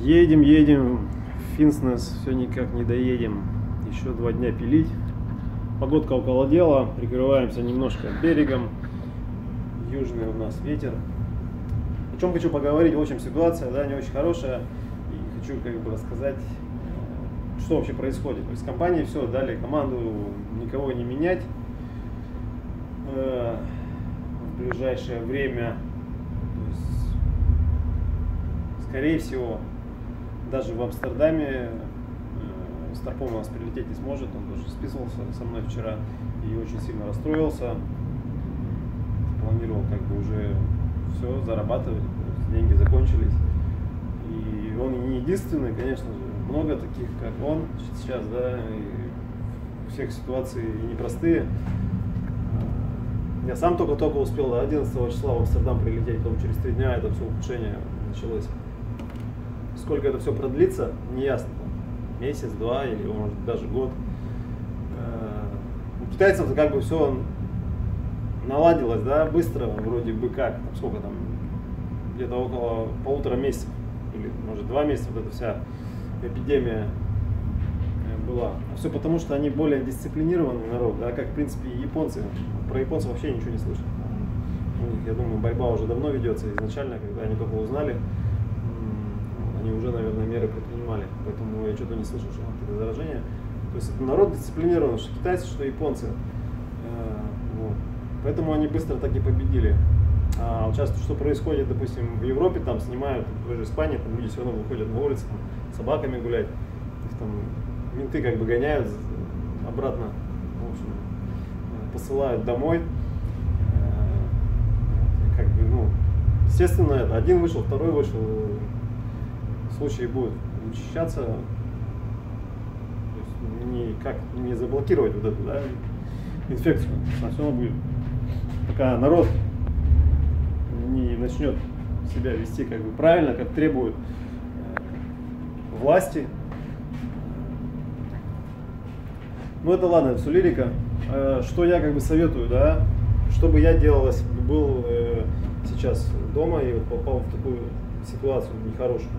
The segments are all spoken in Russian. Едем в Финснес, все никак не доедем. Еще 2 дня пилить. Погодка околодела, прикрываемся немножко берегом. Южный у нас ветер. О чем хочу поговорить? В общем, ситуация, да, не очень хорошая. И хочу рассказать, что вообще происходит. То есть компании все дали команду никого не менять в ближайшее время. То есть, скорее всего, даже в Амстердаме Старпом у нас прилететь не сможет, он тоже списывался со мной вчера и очень сильно расстроился. Планировал как бы уже все зарабатывать, деньги закончились. И он не единственный, конечно же, много таких, как он сейчас, да, и у всех ситуации непростые. Я сам только-только успел до 11 числа в Амстердам прилететь, потом через 3 дня это все ухудшение началось. Сколько это все продлится, не ясно. Месяц, 2 или может даже год. У китайцев как бы все наладилось, да, быстро, вроде бы как. Сколько там? Где-то около 1,5 месяца или может 2 месяца вот эта вся эпидемия была. Все потому, что они более дисциплинированный народ, да, как в принципе и японцы. Про японцев вообще ничего не слышно. У них, я думаю, борьба уже давно ведется изначально, когда они только узнали. Они уже, наверное, меры предпринимали, поэтому я что-то не слышал, что это заражение. То есть это народ дисциплинирован, что китайцы, что японцы. Вот. Поэтому они быстро так и победили. А часто что происходит, допустим, в Европе, там снимают, в той же Испании, там люди все равно выходят на улицу, там, с собаками гулять, их там менты как бы гоняют обратно, в общем, посылают домой. Как бы, ну, естественно, это один вышел, второй вышел. Случаи будут учащаться, то есть никак не заблокировать вот эту, да, инфекцию, а все равно будет, пока народ не начнет себя вести как бы правильно, как требуют власти. Ну это ладно, это все лирика. Что я как бы советую, да, что бы я делал, если бы был сейчас дома и вот попал в такую ситуацию нехорошую.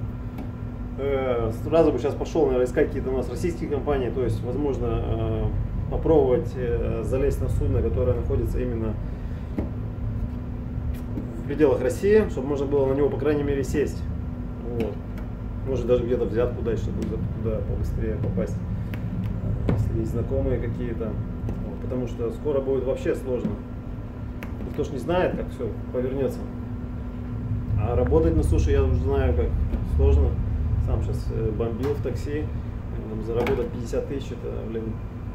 Сразу бы сейчас пошел, наверное, искать какие-то у нас российские компании, то есть, возможно, попробовать залезть на судно, которое находится именно в пределах России, чтобы можно было на него, по крайней мере, сесть. Вот. Может, даже где-то взятку дать, чтобы туда побыстрее попасть, если есть знакомые какие-то, потому что скоро будет вообще сложно. Никто ж не знает, как все повернется. А работать на суше я уже знаю, как сложно. Сам сейчас бомбил в такси, заработать 50 тысяч, это, блин,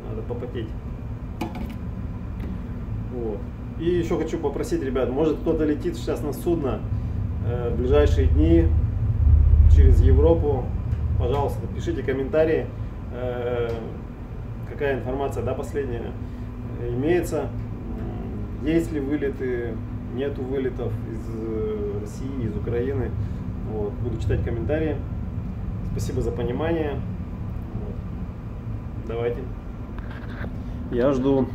надо попотеть. Вот. И еще хочу попросить, ребят, может кто-то летит сейчас на судно в ближайшие дни через Европу, пожалуйста, пишите комментарии, какая информация, да, последняя имеется, есть ли вылеты, нету вылетов из России, из Украины. Вот. Буду читать комментарии. Спасибо за понимание. Вот. Давайте. Я жду.